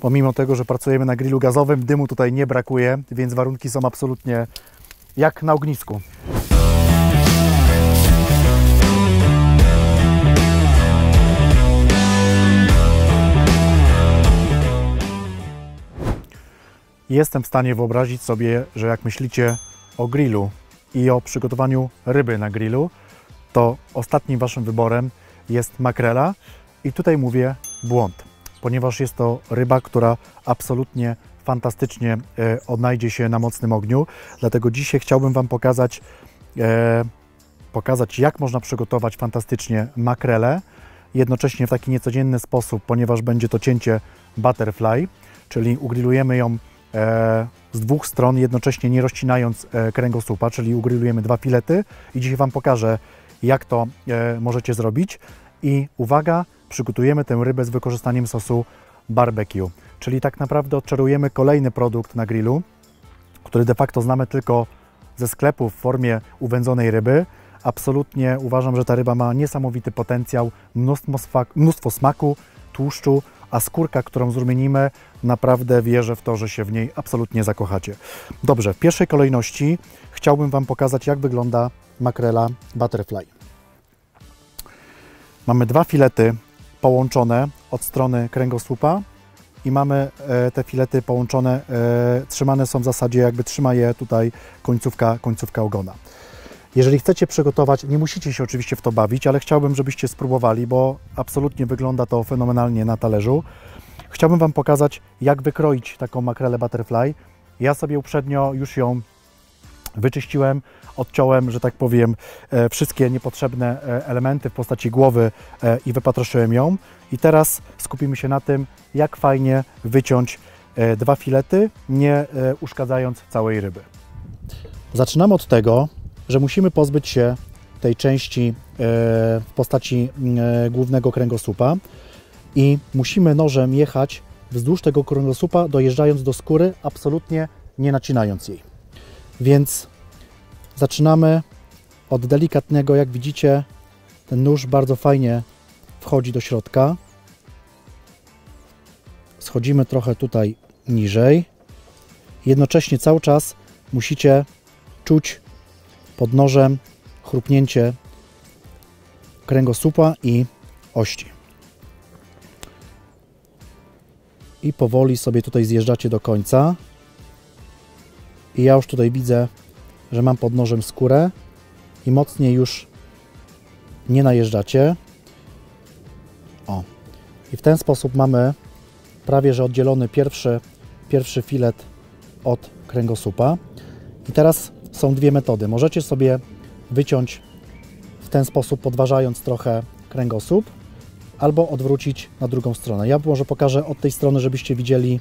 Pomimo tego, że pracujemy na grillu gazowym, dymu tutaj nie brakuje, więc warunki są absolutnie jak na ognisku. Jestem w stanie wyobrazić sobie, że jak myślicie o grillu i o przygotowaniu ryby na grillu, to ostatnim waszym wyborem jest makrela i tutaj mówię błąd, ponieważ jest to ryba, która absolutnie fantastycznie odnajdzie się na mocnym ogniu, dlatego dzisiaj chciałbym wam pokazać jak można przygotować fantastycznie makrelę, jednocześnie w taki niecodzienny sposób, ponieważ będzie to cięcie butterfly, czyli ugrillujemy ją z dwóch stron, jednocześnie nie rozcinając kręgosłupa, czyli ugrillujemy dwa filety i dzisiaj wam pokażę, jak to możecie zrobić. I uwaga, przygotujemy tę rybę z wykorzystaniem sosu barbecue, czyli tak naprawdę odczarujemy kolejny produkt na grillu, który de facto znamy tylko ze sklepu w formie uwędzonej ryby. Absolutnie uważam, że ta ryba ma niesamowity potencjał, mnóstwo smaku, tłuszczu, a skórka, którą zrumienimy, naprawdę wierzę w to, że się w niej absolutnie zakochacie. Dobrze, w pierwszej kolejności chciałbym wam pokazać, jak wygląda makrela butterfly. Mamy dwa filety połączone od strony kręgosłupa i mamy te filety połączone, trzymane są w zasadzie, jakby trzyma je tutaj końcówka ogona. Jeżeli chcecie przygotować, nie musicie się oczywiście w to bawić, ale chciałbym, żebyście spróbowali, bo absolutnie wygląda to fenomenalnie na talerzu. Chciałbym wam pokazać, jak wykroić taką makrelę butterfly. Ja sobie uprzednio już ją wyczyściłem, odciąłem, że tak powiem, wszystkie niepotrzebne elementy w postaci głowy i wypatroszyłem ją. I teraz skupimy się na tym, jak fajnie wyciąć dwa filety, nie uszkadzając całej ryby. Zaczynamy od tego, że musimy pozbyć się tej części w postaci głównego kręgosłupa i musimy nożem jechać wzdłuż tego kręgosłupa, dojeżdżając do skóry, absolutnie nie nacinając jej. Więc zaczynamy od delikatnego, jak widzicie, ten nóż bardzo fajnie wchodzi do środka. Schodzimy trochę tutaj niżej. Jednocześnie cały czas musicie czuć pod nożem chrupnięcie kręgosłupa i ości. I powoli sobie tutaj zjeżdżacie do końca. I ja już tutaj widzę, że mam pod nożem skórę i mocniej już nie najeżdżacie. O. I w ten sposób mamy prawie że oddzielony pierwszy filet od kręgosłupa. I teraz są dwie metody. Możecie sobie wyciąć w ten sposób, podważając trochę kręgosłup, albo odwrócić na drugą stronę. Ja może pokażę od tej strony, żebyście widzieli,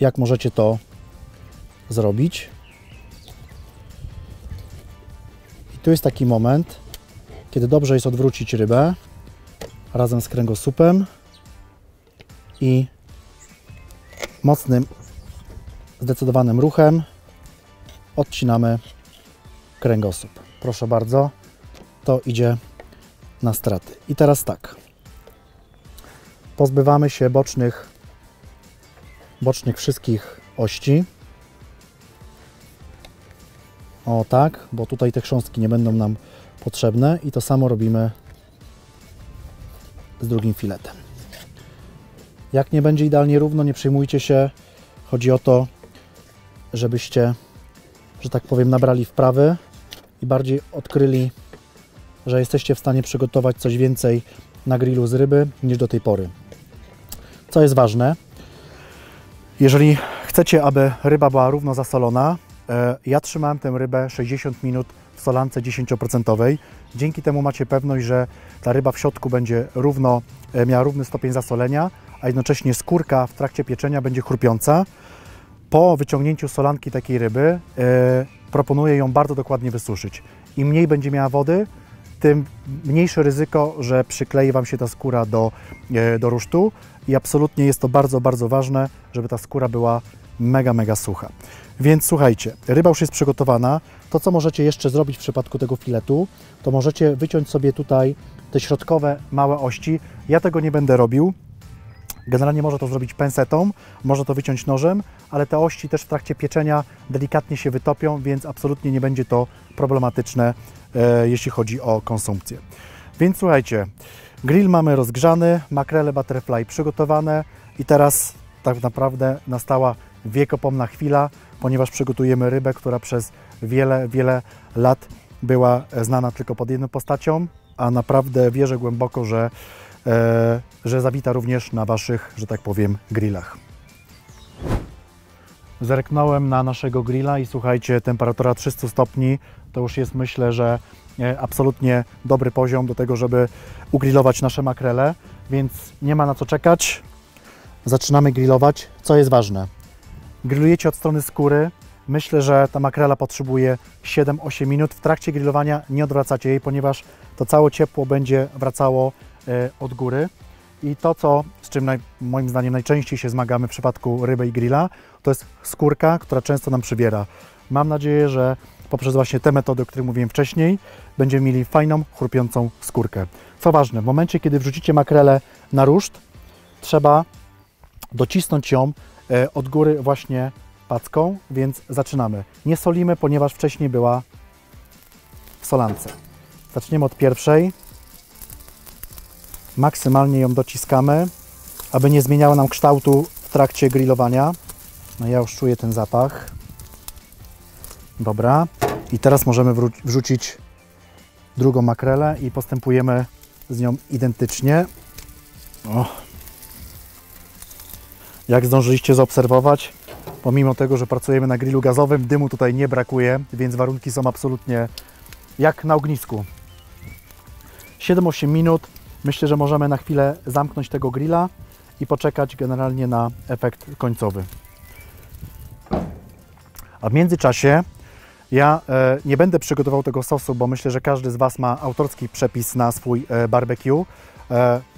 jak możecie to zrobić. I tu jest taki moment, kiedy dobrze jest odwrócić rybę razem z kręgosłupem i mocnym, zdecydowanym ruchem odcinamy kręgosłup. Proszę bardzo, to idzie na straty. I teraz tak, pozbywamy się bocznych wszystkich ości. O tak, bo tutaj te chrząstki nie będą nam potrzebne i to samo robimy z drugim filetem. Jak nie będzie idealnie równo, nie przejmujcie się. Chodzi o to, żebyście, że tak powiem, nabrali wprawy i bardziej odkryli, że jesteście w stanie przygotować coś więcej na grillu z ryby niż do tej pory. Co jest ważne, jeżeli chcecie, aby ryba była równo zasolona, ja trzymałem tę rybę 60 minut w solance 10%. Dzięki temu macie pewność, że ta ryba w środku będzie miała równy stopień zasolenia, a jednocześnie skórka w trakcie pieczenia będzie chrupiąca. Po wyciągnięciu solanki takiej ryby proponuję ją bardzo dokładnie wysuszyć. Im mniej będzie miała wody, tym mniejsze ryzyko, że przyklei wam się ta skóra do rusztu i absolutnie jest to bardzo, bardzo ważne, żeby ta skóra była mega, mega sucha. Więc słuchajcie, ryba już jest przygotowana. To, co możecie jeszcze zrobić w przypadku tego filetu, to możecie wyciąć sobie tutaj te środkowe małe ości. Ja tego nie będę robił. Generalnie może to zrobić pensetą, może to wyciąć nożem, ale te ości też w trakcie pieczenia delikatnie się wytopią, więc absolutnie nie będzie to problematyczne, jeśli chodzi o konsumpcję. Więc słuchajcie, grill mamy rozgrzany, makrele butterfly przygotowane i teraz tak naprawdę nastała wiekopomna chwila, ponieważ przygotujemy rybę, która przez wiele, wiele lat była znana tylko pod jedną postacią, a naprawdę wierzę głęboko, że zawita również na Waszych, że tak powiem, grillach. Zerknąłem na naszego grilla i słuchajcie, temperatura 300 stopni to już jest, myślę, że absolutnie dobry poziom do tego, żeby ugrillować nasze makrele, więc nie ma na co czekać. Zaczynamy grillować. Co jest ważne? Grillujecie od strony skóry. Myślę, że ta makrela potrzebuje 7-8 minut. W trakcie grillowania nie odwracacie jej, ponieważ to całe ciepło będzie wracało od góry. I to, z czym moim zdaniem najczęściej się zmagamy w przypadku ryby i grilla, to jest skórka, która często nam przybiera. Mam nadzieję, że poprzez właśnie te metody, o których mówiłem wcześniej, będziemy mieli fajną, chrupiącą skórkę. Co ważne, w momencie, kiedy wrzucicie makrelę na ruszt, trzeba docisnąć ją od góry właśnie packą, więc zaczynamy. Nie solimy, ponieważ wcześniej była w solance. Zaczniemy od pierwszej. Maksymalnie ją dociskamy, aby nie zmieniała nam kształtu w trakcie grillowania. No ja już czuję ten zapach. Dobra. I teraz możemy wrzucić drugą makrelę i postępujemy z nią identycznie. O. Jak zdążyliście zaobserwować, pomimo tego, że pracujemy na grillu gazowym, dymu tutaj nie brakuje, więc warunki są absolutnie jak na ognisku. 7-8 minut. Myślę, że możemy na chwilę zamknąć tego grilla i poczekać generalnie na efekt końcowy. A w międzyczasie ja nie będę przygotował tego sosu, bo myślę, że każdy z Was ma autorski przepis na swój barbecue.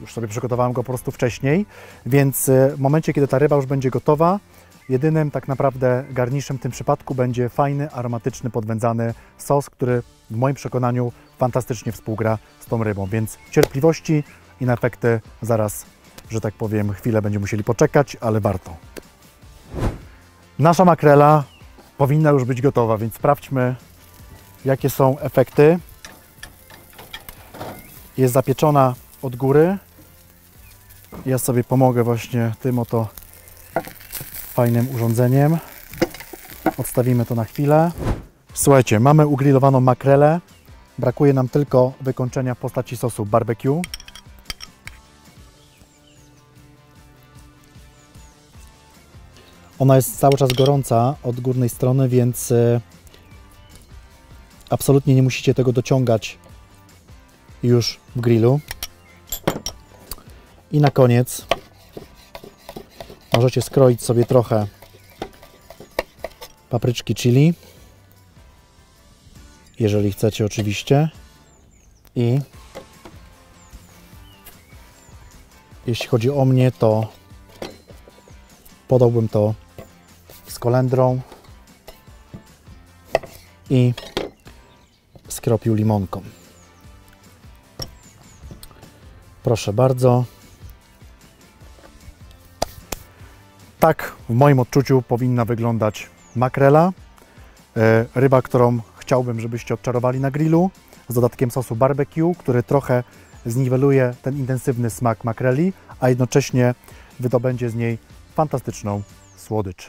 Już sobie przygotowałem go po prostu wcześniej, więc w momencie, kiedy ta ryba już będzie gotowa, jedynym tak naprawdę garniszem w tym przypadku będzie fajny, aromatyczny, podwędzany sos, który w moim przekonaniu fantastycznie współgra z tą rybą, więc cierpliwości i na efekty zaraz, że tak powiem, chwilę będziemy musieli poczekać, ale warto. Nasza makrela powinna już być gotowa, więc sprawdźmy, jakie są efekty. Jest zapieczona od góry. Ja sobie pomogę właśnie tym oto fajnym urządzeniem. Odstawimy to na chwilę. Słuchajcie, mamy ugrillowaną makrelę. Brakuje nam tylko wykończenia w postaci sosu barbecue. Ona jest cały czas gorąca od górnej strony, więc absolutnie nie musicie tego dociągać już w grillu. I na koniec możecie skroić sobie trochę papryczki chili, jeżeli chcecie oczywiście, i jeśli chodzi o mnie, to podałbym to z kolendrą i skropił limonką. Proszę bardzo. Tak w moim odczuciu powinna wyglądać makrela, ryba, którą chciałbym, żebyście odczarowali na grillu, z dodatkiem sosu barbecue, który trochę zniweluje ten intensywny smak makreli, a jednocześnie wydobędzie z niej fantastyczną słodycz.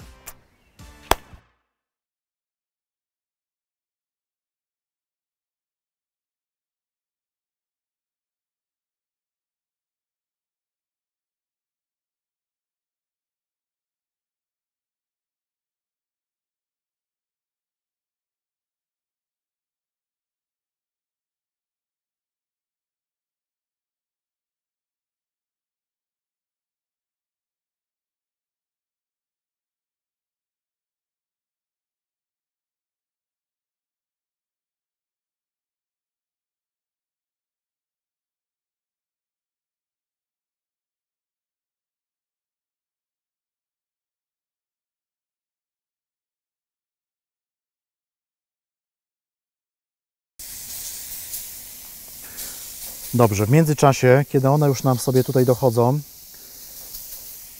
Dobrze, w międzyczasie, kiedy one już nam sobie tutaj dochodzą,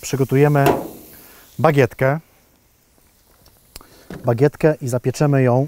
przygotujemy bagietkę i zapieczemy ją